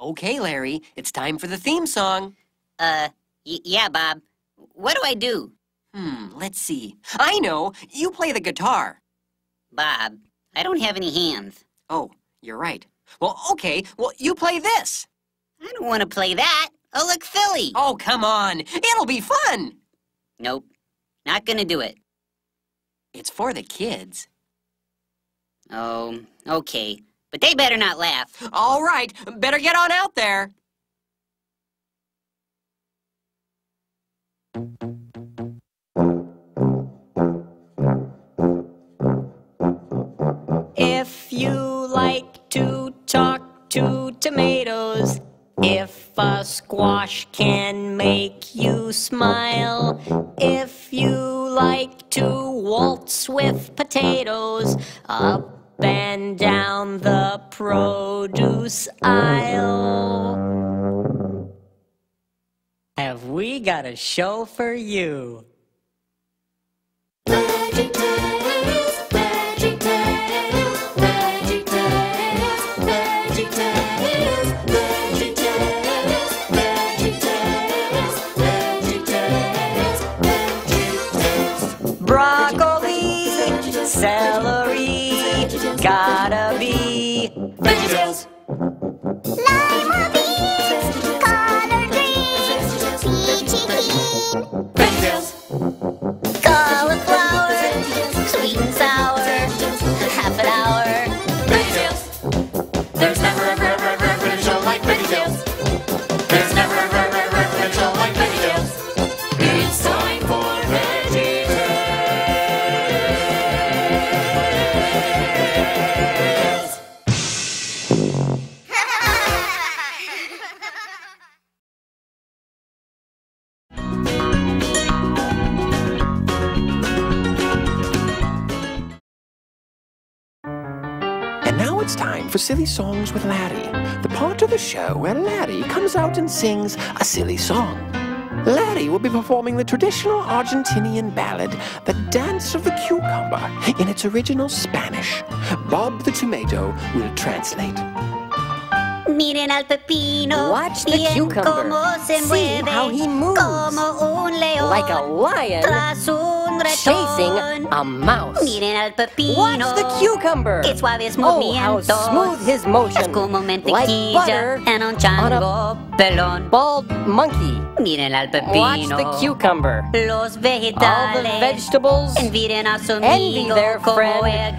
Okay, Larry, it's time for the theme song. Yeah, Bob. What do I do? Let's see. I know, you play the guitar. Bob, I don't have any hands. Oh, you're right. Well, okay, well, you play this. I don't want to play that. I'll look silly. Oh, come on. It'll be fun. Nope, not gonna do it. It's for the kids. Oh, okay. But they better not laugh. All right, better get on out there. If you like to talk to tomatoes, if a squash can make you smile, if you like to waltz with potatoes, up and down the produce aisle. Have we got a show for you? VeggieTales, VeggieTales, VeggieTales, VeggieTales, VeggieTales, VeggieTales, VeggieTales, VeggieTales. Broccoli, celery, gotta be VeggieTales. Lima beans, collard greens, peachy keen, VeggieTales. Cauliflower, sweet and sour, half an hour, VeggieTales. There's never a reverend show like VeggieTales. There's never a reverend show like VeggieTales. It's time for VeggieTales. It's time for Silly Songs with Larry, the part of the show where Larry comes out and sings a silly song. Larry will be performing the traditional Argentinian ballad, The Dance of the Cucumber, in its original Spanish. Bob the Tomato will translate. Miren al pepino. Watch the cucumber. See how he moves. Like a lion chasing a mouse. Miren al pepino. Watch the cucumber. It's suaves movimientos. Oh, how smooth his motion. Es como mantequilla, like butter and on chango pelón. Bald monkey. Miren al pepino. Watch the cucumber. Los vegetales. All the vegetables envy their friend,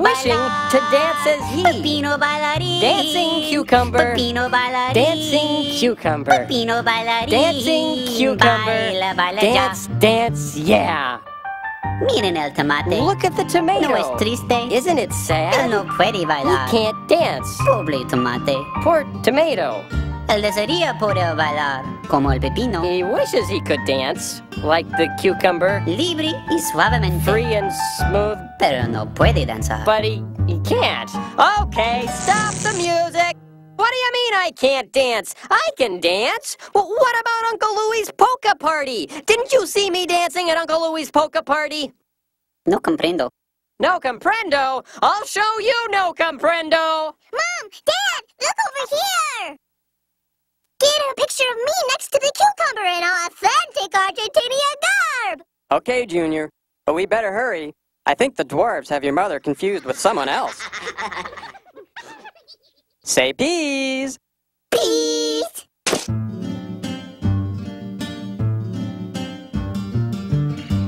wishing to dance as he. Pepino bailarín. Dancing cucumber. Pepino bailarín. Dancing cucumber. Pepino bailarín. Dancing cucumber. Baila, baila, dance, ya. Dance, yeah. Miren el tomate. Look at the tomato. No es triste. Isn't it sad? Él no puede bailar. He can't dance. Pobre tomate. Poor tomato. Él desearía poder bailar como el pepino. He wishes he could dance like the cucumber. Libre y suavemente. Free and smooth. Pero no puede danzar. But he can't. Okay, stop the music. What do you mean I can't dance? I can dance. Well, what about Uncle Louie's polka party? Didn't you see me dancing at Uncle Louie's polka party? No comprendo. No comprendo? I'll show you no comprendo. Mom, Dad, look over here. Get a picture of me next to the cucumber in our authentic Argentinian garb. Okay, Junior, but we better hurry. I think the dwarves have your mother confused with someone else. Say peas! Peas!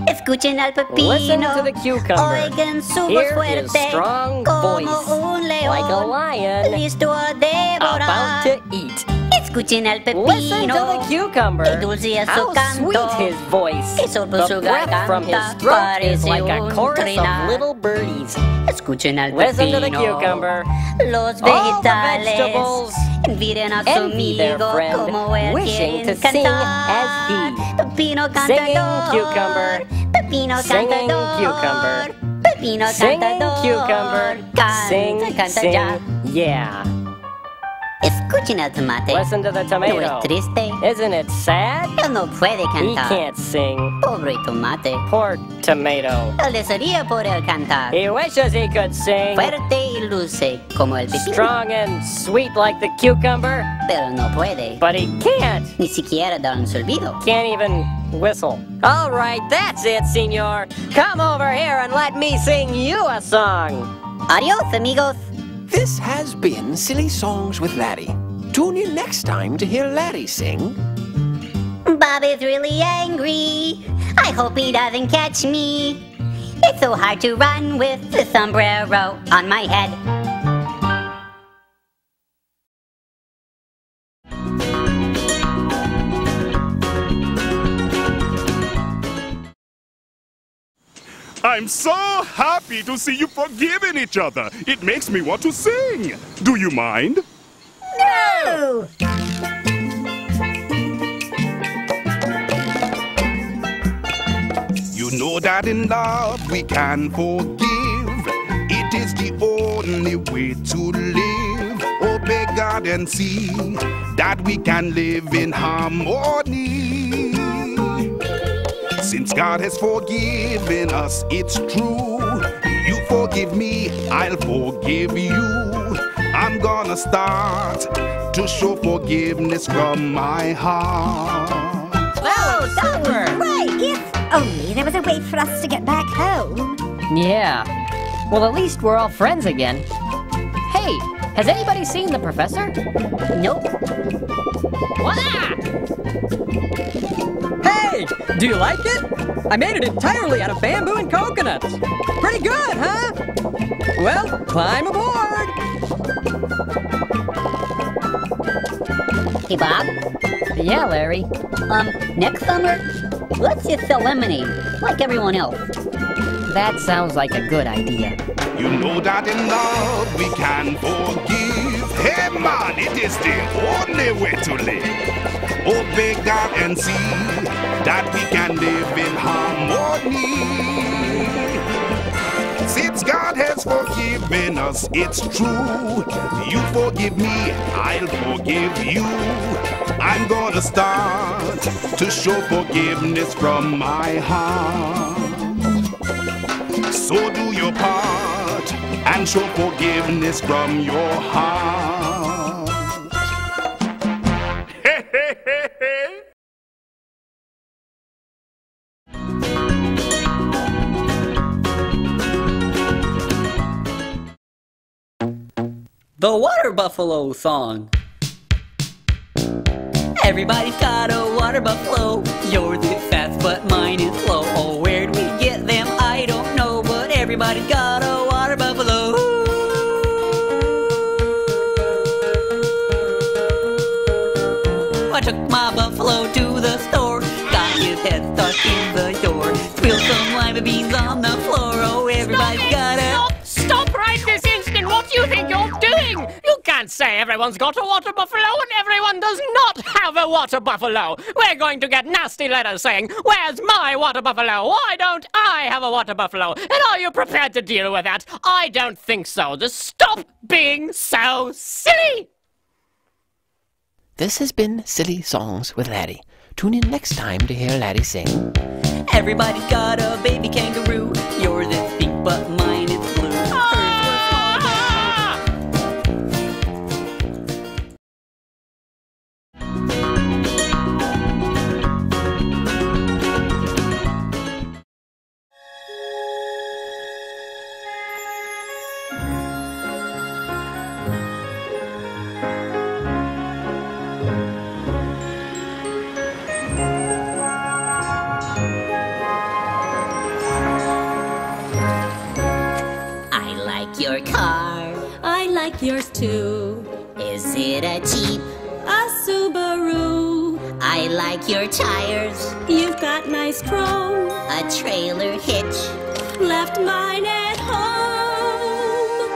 Escuchen al pepino. Listen to the cucumber. Oigan su voz fuerte. Here is strong voice. Como un león, like a lion. Listo a devorar. About to eat. Escuchen al pepino. Listen to the cucumber. Qué dulce es su canto. How sweet his voice. Qué sorbo su garganta. The breath from his throat is like a chorus of little birdies. Escuchen al pepino. Listen to the cucumber. Los vegetales envy their friend, como wishing to cantar. Sing as he. Pepino cantador. Singing cucumber. Pepino singing cantador. Pepino cantador. Cucumber. Sing, canta sing, ya. Yeah. Escuchen al tomate. Listen to the tomato. No es triste. Isn't it sad? Él no puede cantar. He can't sing. Pobre tomate. Poor tomato. Él desearía poder cantar. He wishes he could sing. Fuerte y dulce como el pepino. Strong and sweet like the cucumber. Pero no puede. But he can't. Ni siquiera dar un silbido. Can't even whistle. All right, that's it, senor. Come over here and let me sing you a song. Adios, amigos. This has been Silly Songs with Larry. Tune in next time to hear Larry sing. Bob is really angry. I hope he doesn't catch me. It's so hard to run with the sombrero on my head. I'm so happy to see you forgiving each other. It makes me want to sing. Do you mind? No! You know that in love we can forgive. It is the only way to live. Obey God and see that we can live in harmony. Since God has forgiven us, it's true. You forgive me, I'll forgive you. I'm gonna start to show forgiveness from my heart. Oh, that worked! Right, it's only there was a way for us to get back home. Yeah. Well, at least we're all friends again. Hey, has anybody seen the professor? Nope. Voila! Hey, do you like it? I made it entirely out of bamboo and coconuts. Pretty good, huh? Well, climb aboard. Hey, Bob. Yeah, Larry. Next summer, let's just sell lemonade, like everyone else. That sounds like a good idea. You know that in love we can forgive. Hey man, it is the only way to live. Obey God and see that we can live in harmony. Since God has forgiven us, it's true. You forgive me, I'll forgive you. I'm gonna start to show forgiveness from my heart. So do your part and show forgiveness from your heart. The Water Buffalo Song. Everybody's got a water buffalo. Yours is fast, but mine is slow. Oh, where'd we get them? I don't know, but everybody's got a water buffalo. Ooh. I took my buffalo to the store, got his head stuck in the door, spilled some lima beans on the floor. Oh, everybody's got a... Stop right this instant! What do you think you're doing? You can't say everyone's got a water buffalo and everyone does not have a water buffalo. We're going to get nasty letters saying, where's my water buffalo? Why don't I have a water buffalo? And are you prepared to deal with that? I don't think so. Just stop being so silly. This has been Silly Songs with Larry. Tune in next time to hear Larry sing. Everybody's got a baby kangaroo. Yours is pink, but mine is blue. Yours too. Is it a Jeep? A Subaru. I like your tires. You've got nice chrome. A trailer hitch. Left mine at home.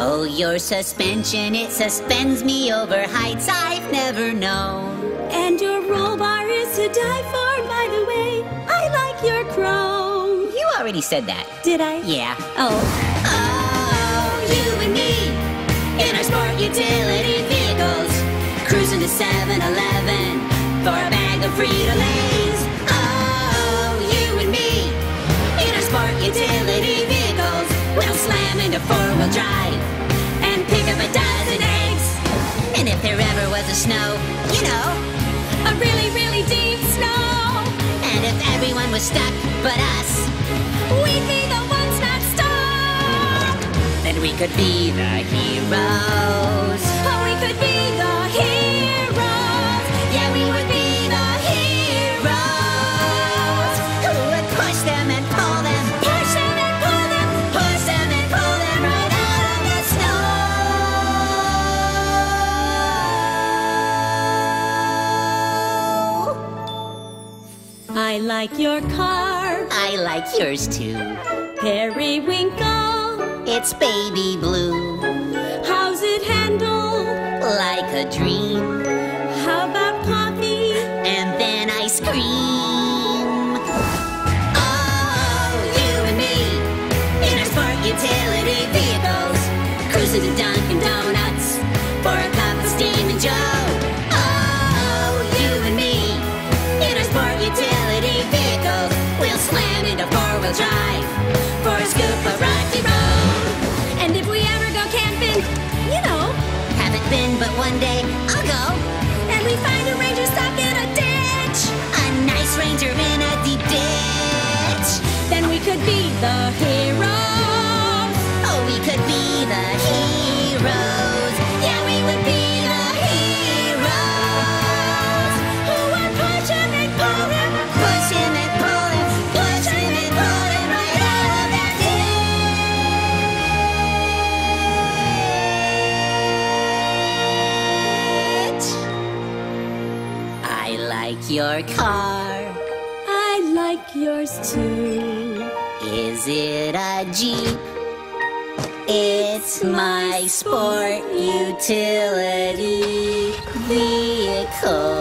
Oh, your suspension, it suspends me over heights I've never known. And your roll bar is to die for, by the way. I like your chrome. You already said that. Did I? Yeah. Oh, you and me. In our sport utility vehicles, cruising to 7-Eleven for a bag of Frito-Lays. Oh, you and me, in our sport utility vehicles, we'll slam into four-wheel drive and pick up a dozen eggs. And if there ever was a snow, you know, a really, really deep snow. And if everyone was stuck but us, we'd be the ones not stuck. Then we could be the heroes. Oh, we could be the heroes. Yeah, we would be the heroes. Who would push them and pull them, push them and pull them, push them and pull them right out of the snow. I like your car. I like yours too. Periwinkle. It's baby blue. How's it handled? Like a dream. How about coffee? And then ice cream. Oh, you and me in our Spark utility vehicles, cruising to Dunkin' Donuts for a cup of steam and joe. Oh, you and me in our Spark utility vehicles, we'll slam into four-wheel drive for a scoop of Rocky Road. And if we ever go camping, you know, haven't been but one day, I'll go. And we find a ranger stuck in a ditch, a nice ranger in a deep ditch. Then we could be the heroes. Oh, we could be the heroes. Yeah, we would be the heroes. Who would push him and pull him, push him and pull him, push him and pull him right out of that ditch. I like your car. I like yours too. Is it a Jeep? It's my sport utility vehicle.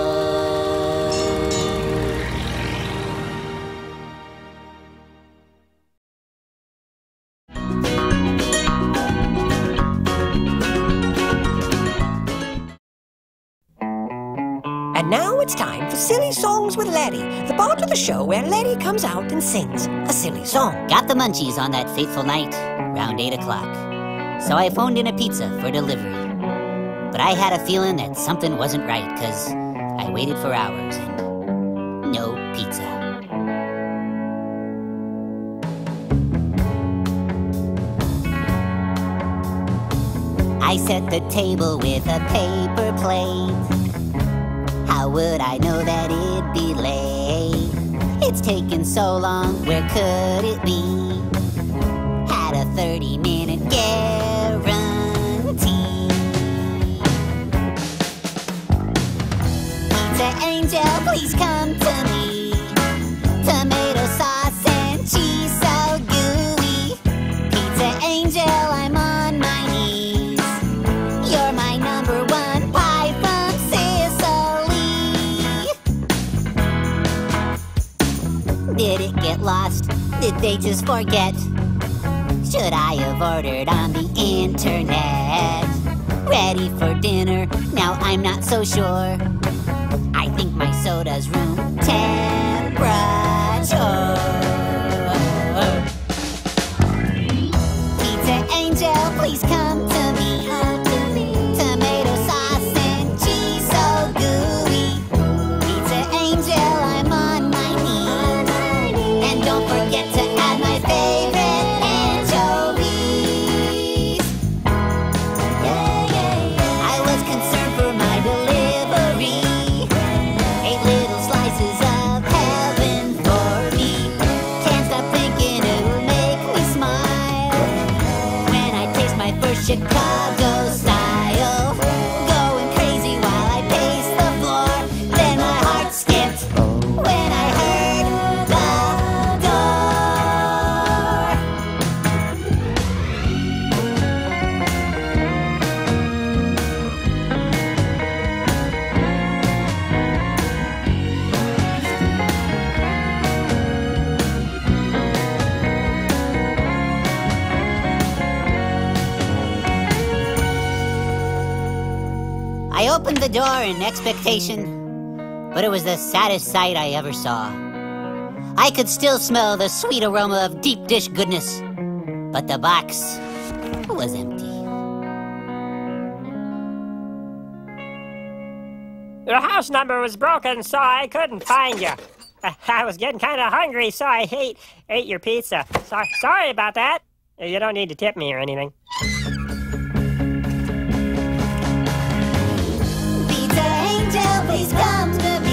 And now it's time for Silly Songs with Larry, the part of the show where Larry comes out and sings a silly song. Got the munchies on that fateful night, around 8 o'clock. So I phoned in a pizza for delivery. But I had a feeling that something wasn't right, 'cause I waited for hours and no pizza. I set the table with a paper plate. How would I know that it'd be late? It's taken so long, where could it be? Had a 30-minute guarantee. Pizza Angel, please come to me. Tomato sauce and cheese so gooey. Pizza Angel, I'm on my knees. You're my number one. Did it get lost? Did they just forget? Should I have ordered on the internet? Ready for dinner? Now I'm not so sure. I think my soda's room temperature. Pizza Angel, please come to me. Tomato sauce and cheese so gooey. Pizza Angel, I'm on my knees. And don't forget to add my favorite anchovies. Yeah, yeah, yeah. I was concerned for my delivery. 8 little slices of heaven for me. Can't stop thinking it will make me smile when I taste my first Chicago style. Going crazy while I pace the floor. Then my heart skipped when I heard the door. I opened the door in expectation, but it was the saddest sight I ever saw. I could still smell the sweet aroma of deep dish goodness, but the box was empty. Your house number was broken, so I couldn't find you. I was getting kind of hungry, so I ate your pizza. Sorry about that. You don't need to tip me or anything. Pizza Angel, please come to me.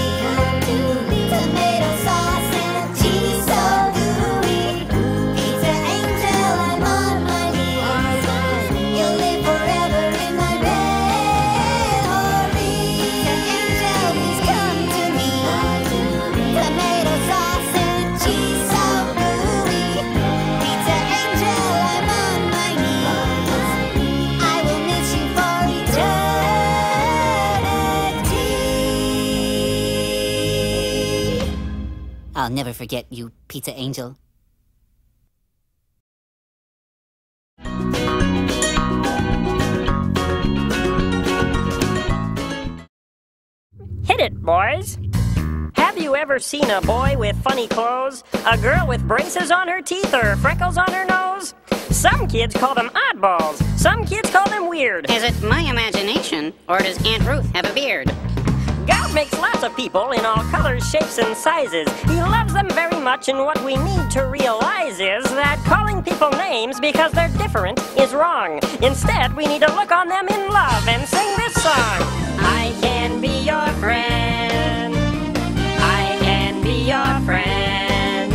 I'll never forget you, Pizza Angel. Hit it, boys! Have you ever seen a boy with funny clothes? A girl with braces on her teeth or freckles on her nose? Some kids call them oddballs. Some kids call them weird. Is it my imagination, or does Aunt Ruth have a beard? God makes lots of people in all colors, shapes, and sizes. He loves them very much, and what we need to realize is that calling people names because they're different is wrong. Instead, we need to look on them in love and sing this song. I can be your friend. I can be your friend.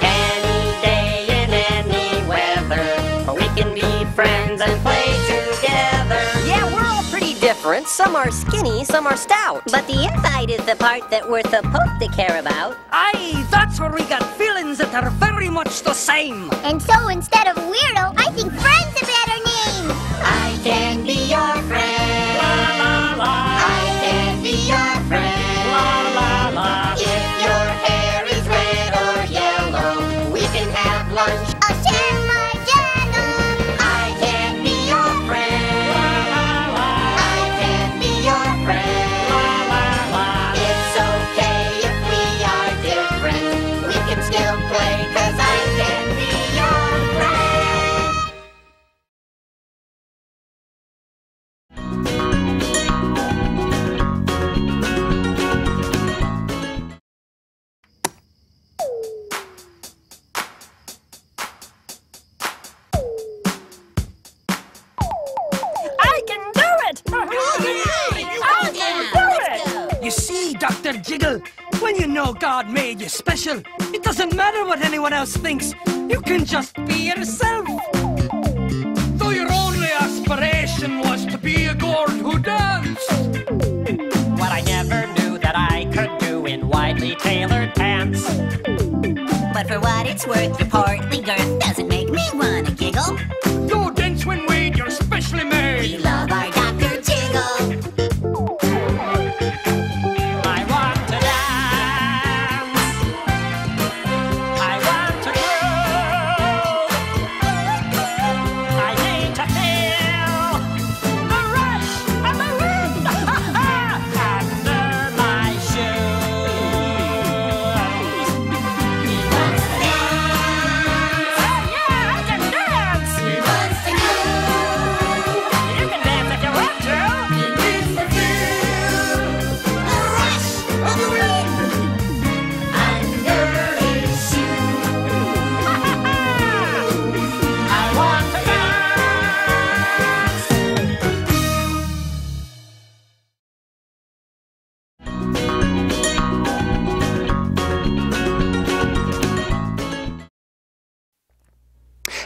Any day in any weather, we can be friends and play together. Yeah, we're all pretty different. Some are skinny, some are stout. But the inside is the part that we're supposed to care about. Aye, that's where we got feelings that are very much the same. And so instead of weirdo, I think friend's a better name. I can be your friend. La, la, la. I can be your friend. La, la, la. If your hair is red or yellow, we can have lunch. I'll share my denim. I can be your friend. Dr. Jiggle, when you know God made you special, it doesn't matter what anyone else thinks. You can just be yourself. Though your only aspiration was to be a girl who danced. What I never knew that I could do in widely tailored pants. But for what it's worth, your portly girth doesn't make me wanna giggle. Go dance when weed, you're specially made. We love our Dr. Jiggle.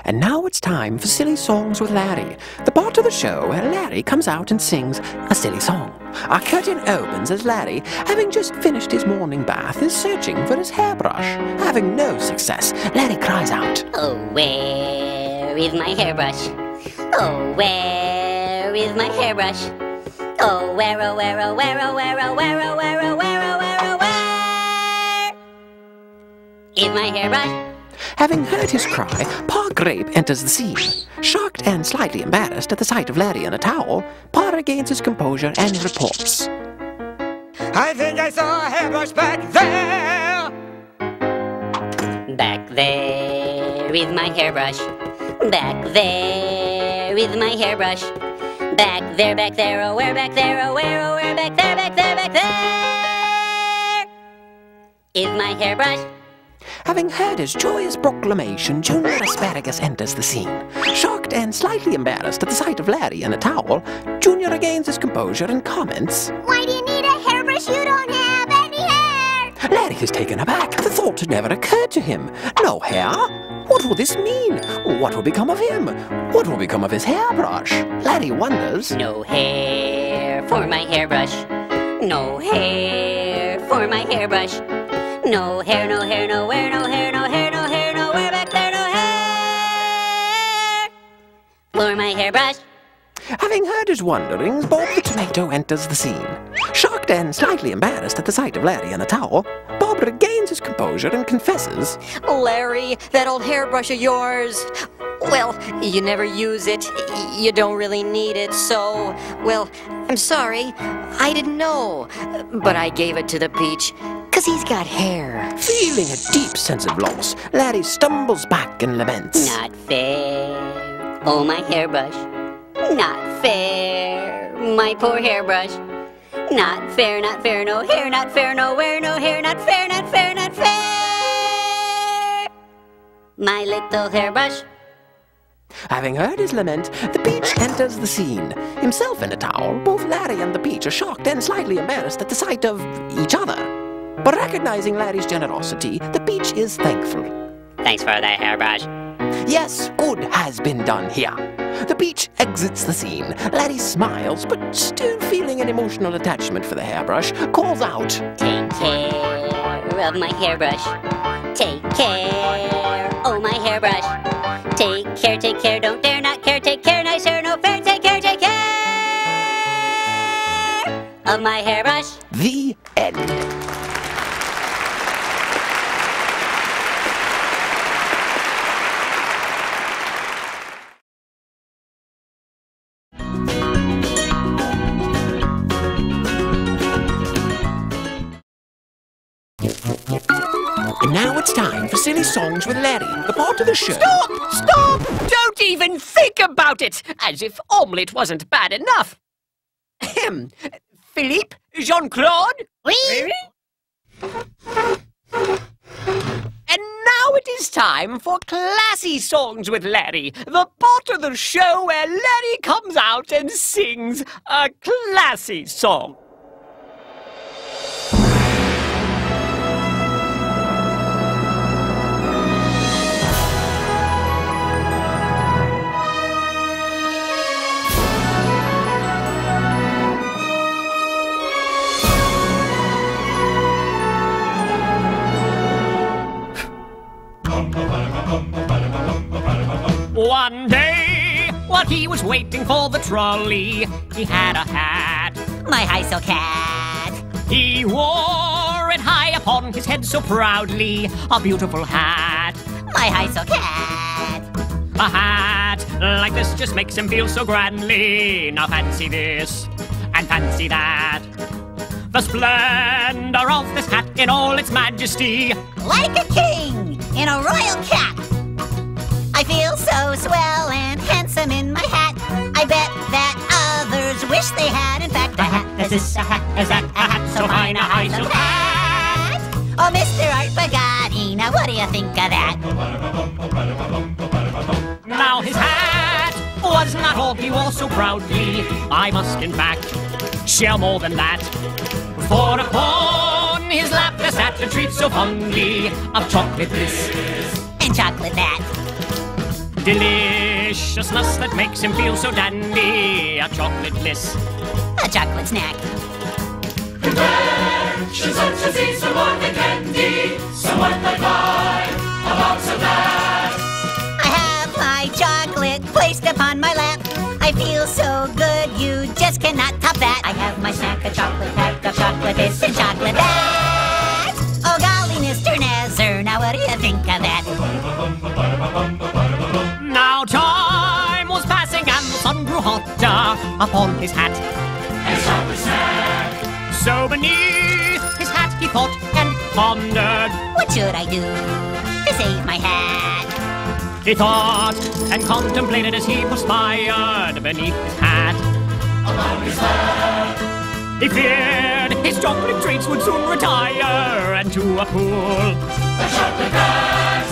And now it's time for Silly Songs with Larry, the part of the show where Larry comes out and sings a silly song. Our curtain opens as Larry, having just finished his morning bath, is searching for his hairbrush. Having no success, Larry cries out, "Oh, where is my hairbrush? Oh, where is my hairbrush? Oh, where, oh, where, oh, where, oh, where, oh, where, oh, where, oh, where, oh, where, oh, where is my hairbrush?" Having heard his cry, Pa Grape enters the scene. Shocked and slightly embarrassed at the sight of Larry in a towel, Pa regains his composure and reports. I think I saw a hairbrush back there. Back there is my hairbrush. Back there. with my hairbrush. Back there, oh where, back there, oh where, back there is my hairbrush. Having heard his joyous proclamation, Junior Asparagus enters the scene. Shocked and slightly embarrassed at the sight of Larry in a towel, Junior regains his composure and comments, "Why do you need a hairbrush? You don't have any hair!" Larry is taken aback. The thought had never occurred to him. No hair? What will this mean? What will become of him? What will become of his hairbrush? Larry wonders. No hair for my hairbrush. No hair for my hairbrush. No hair, no hair, nowhere, no hair, no hair, no hair, nowhere, back there, no hair for my hairbrush. Having heard his wanderings, Bob the Tomato enters the scene. Shocked and slightly embarrassed at the sight of Larry in a towel, Bob regains his composure and confesses, "Larry, that old hairbrush of yours, well, you never use it, you don't really need it, so, well, I'm sorry, I didn't know, but I gave it to the Peach. He's got hair." Feeling a deep sense of loss, Larry stumbles back and laments, "Not fair, oh my hairbrush. Not fair, my poor hairbrush. Not fair, not fair, no hair, not fair, nowhere, no hair, not fair, not fair, not fair, my little hairbrush." Having heard his lament, the Peach enters the scene. Himself in a towel, both Larry and the Peach are shocked and slightly embarrassed at the sight of each other. But recognizing Larry's generosity, the Peach is thankful. "Thanks for the hairbrush." Yes, good has been done here. The Peach exits the scene. Larry smiles, but still feeling an emotional attachment for the hairbrush, calls out, "Take care of my hairbrush. Take care, oh my hairbrush. Take care, don't dare not care. Take care, nice hair, no fair. Take care of my hairbrush." The end. And now it's time for Silly Songs with Larry, the part of the show. Stop! Stop! Don't even think about it! As if omelette wasn't bad enough. Ahem. Philippe? Jean-Claude? Oui? And now it is time for Classy Songs with Larry, the part of the show where Larry comes out and sings a classy song. One day, while he was waiting for the trolley, he had a hat, my high silk hat. He wore it high upon his head so proudly, a beautiful hat, my high silk hat. A hat like this just makes him feel so grandly. Now fancy this, and fancy that. The splendor of this hat in all its majesty, like a king in a royal cap. I feel so swell and handsome in my hat. I bet that others wish they had. In fact, a hat as this, a hat as that, a hat so fine, a high silk hat. Oh, Mr. Art Bugatti, now what do you think of that? Now his hat was not all he wore so proudly. I must, in fact, share more than that. For upon his lap there sat a treat so fondly of chocolate this and chocolate that. Deliciousness that makes him feel so dandy, a chocolate bliss, a chocolate snack. Convention such as these are more than candy. Someone like mine, a box of that. I have my chocolate placed upon my lap. I feel so good, you just cannot top that. I have my snack, a chocolate pack of chocolate this and chocolate that. Oh golly, Mr. Nazar, now what do you think of that? Now time was passing and the sun grew hotter upon his hat. His chocolate snack. So beneath his hat he thought and pondered, what should I do to save my hat? He thought and contemplated as he perspired beneath his hat. Along his head. He feared his chocolate treats would soon retire, and to a pool the chocolate cars.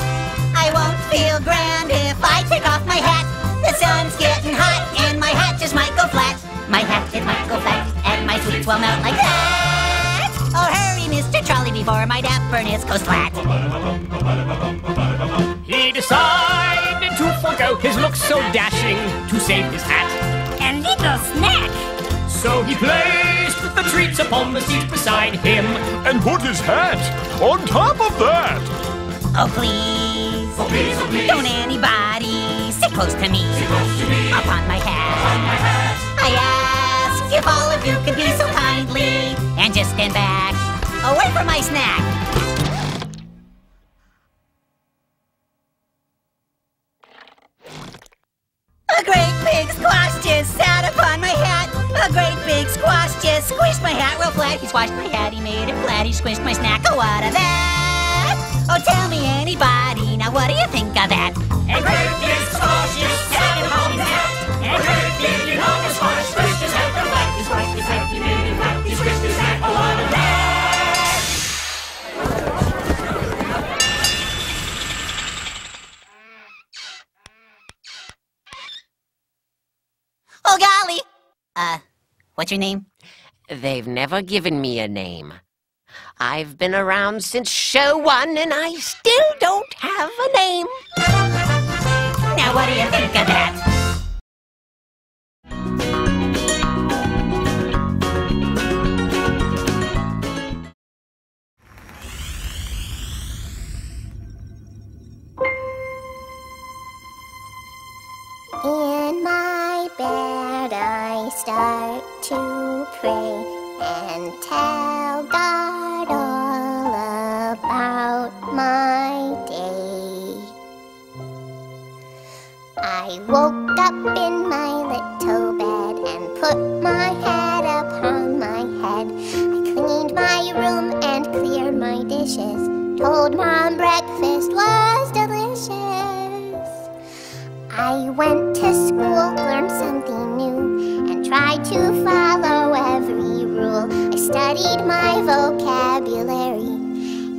I won't feel grand if I take off my hat. The sun's getting hot and my hat just might go flat. My hat, it might go flat, and my sweets will melt like that. Oh, hurry, Mr. Trolley, before my dap furnace goes flat. He decided to forego his look so dashing to save his hat. A little snack! So he placed the treats upon the seat beside him and put his hat on top of that. Oh, please. Oh, please, oh, please. Don't anybody sit close to me. Sit close to me. Upon my hat. Upon my hat. I ask if all of you could be so kindly and just stand back away from my snack. A great big squash just sat upon my hat. A great big squash just squished my hat real flat. He squashed my hat, he made it flat, he squished my snack. Oh, what of that? Oh, tell me anybody, now what do you think of that? A great big squash just sat upon his hat. A great big enormous squash squished his hat real flat. He squashed his hat, he made it flat, he squished his hat. Oh, what of that? Oh, golly! What's your name? They've never given me a name. I've been around since show one, and I still don't have a name. Now what do you think of that? In my bed I start to pray and tell God all about my day. I woke up in my little bed and put my head upon my head. I cleaned my room and cleared my dishes. Told Mom breakfast was delicious. I went to school, learned something new, and tried to follow every rule. I studied my vocabulary,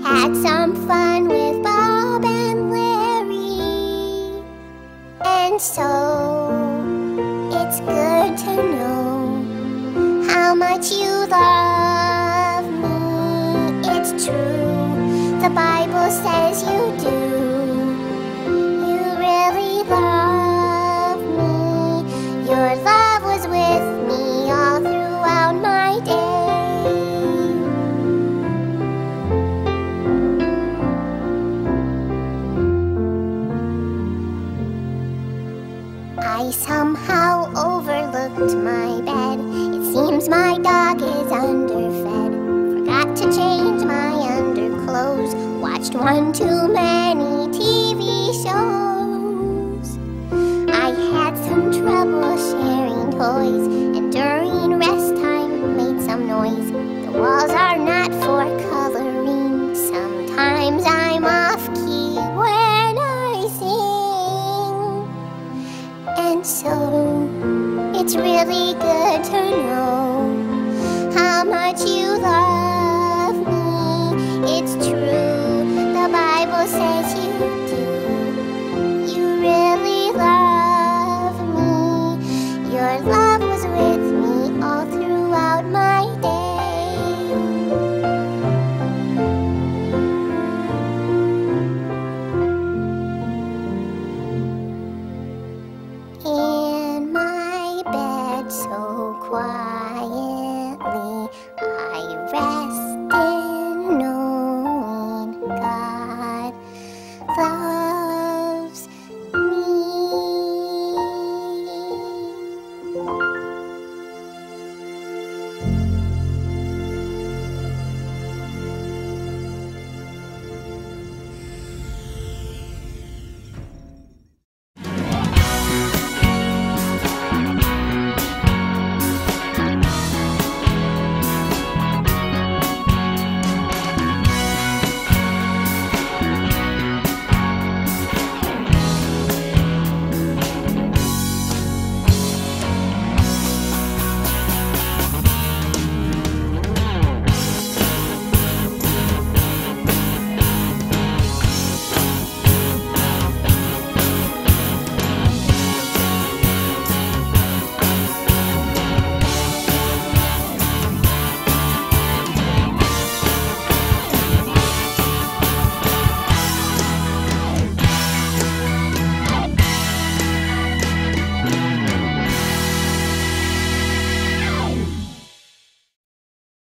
had some fun with Bob and Larry. And so, it's good to know how much you love me. It's true, the Bible says you do. You really love me. Your love was with me all throughout my day. I somehow overlooked my bed. It seems my dog is underfed. Forgot to change my underclothes. Watched one too many TV shows. Some trouble sharing toys, and during rest time made some noise. The walls are not for coloring. Sometimes I'm off key when I sing. And so it's really good to know how much you love me. It's true, the Bible says you do. You really love me. Your love was with me all throughout my day. In my bed so quietly I rest.